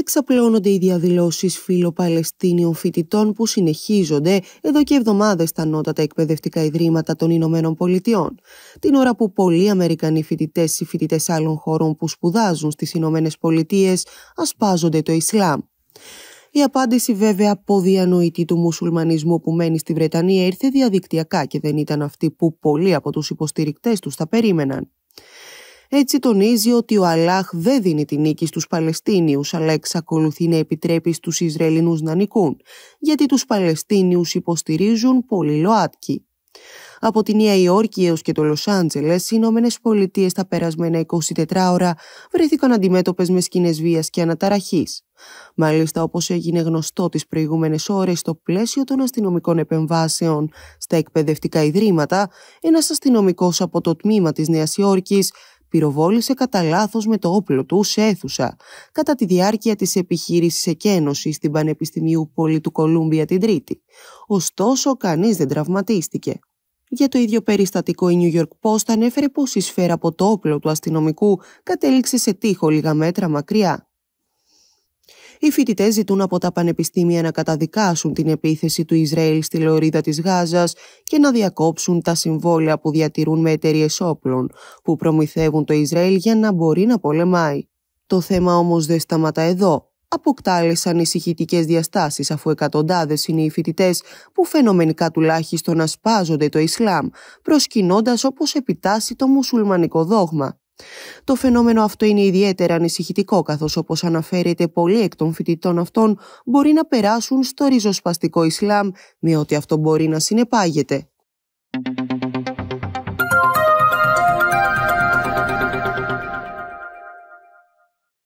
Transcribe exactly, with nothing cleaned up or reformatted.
εξαπλώνονται οι διαδηλώσεις φιλοπαλαιστίνιων φοιτητών που συνεχίζονται εδώ και εβδομάδες στα ανώτατα εκπαιδευτικά ιδρύματα των Ηνωμένων Πολιτειών. Την ώρα που πολλοί Αμερικανοί φοιτητές ή φοιτητές άλλων χωρών που σπουδάζουν στις Ηνωμένες Πολιτείες ασπάζονται το Ισλάμ. Η απάντηση βέβαια από διανοητή του μουσουλμανισμού που μένει στη Βρετανία ήρθε διαδικτυακά και δεν ήταν αυτή που πολλοί από τους υποστηρικτές τους θα περίμεναν. Έτσι τονίζει ότι ο Αλλάχ δεν δίνει την νίκη στους Παλαιστίνιους, αλλά εξακολουθεί να επιτρέπει στους Ισραηλινούς να νικούν, γιατί τους Παλαιστίνιους υποστηρίζουν πολλοί ΛΟΑΤΚΙ. Από τη Νέα Υόρκη έως και το Λος Άντζελες, οι Ηνωμένες Πολιτείες τα περασμένα εικοσιτετράωρα βρέθηκαν αντιμέτωπες με σκηνές βίας και αναταραχής. Μάλιστα, όπως έγινε γνωστό τις προηγούμενες ώρες στο πλαίσιο των αστυνομικών επεμβάσεων στα εκπαιδευτικά ιδρύματα, ένας αστυνομικός από το τμήμα της Νέας Υόρκης πυροβόλησε κατά λάθος με το όπλο του σε αίθουσα, κατά τη διάρκεια της επιχείρησης εκένωσης στην Πανεπιστημίου Πόλη του Κολούμπια την Τρίτη. Ωστόσο, κανείς δεν τραυματίστηκε. Για το ίδιο περιστατικό, η New York Post ανέφερε πως η σφαίρα από το όπλο του αστυνομικού κατέληξε σε τοίχο λίγα μέτρα μακριά. Οι φοιτητές ζητούν από τα πανεπιστήμια να καταδικάσουν την επίθεση του Ισραήλ στη Λωρίδα της Γάζας και να διακόψουν τα συμβόλαια που διατηρούν με εταιρείες όπλων, που προμηθεύουν το Ισραήλ για να μπορεί να πολεμάει. Το θέμα όμως δεν σταματά εδώ. Αποκτάλεσαν ανησυχητικές διαστάσεις, αφού εκατοντάδες είναι οι φοιτητές που φαινομενικά τουλάχιστον ασπάζονται το Ισλάμ, προσκυνώντας όπως επιτάσσει το μουσουλμανικό δόγμα. Το φαινόμενο αυτό είναι ιδιαίτερα ανησυχητικό, καθώς όπως αναφέρεται πολλοί εκ των φοιτητών αυτών μπορεί να περάσουν στο ριζοσπαστικό Ισλάμ με ό,τι αυτό μπορεί να συνεπάγεται.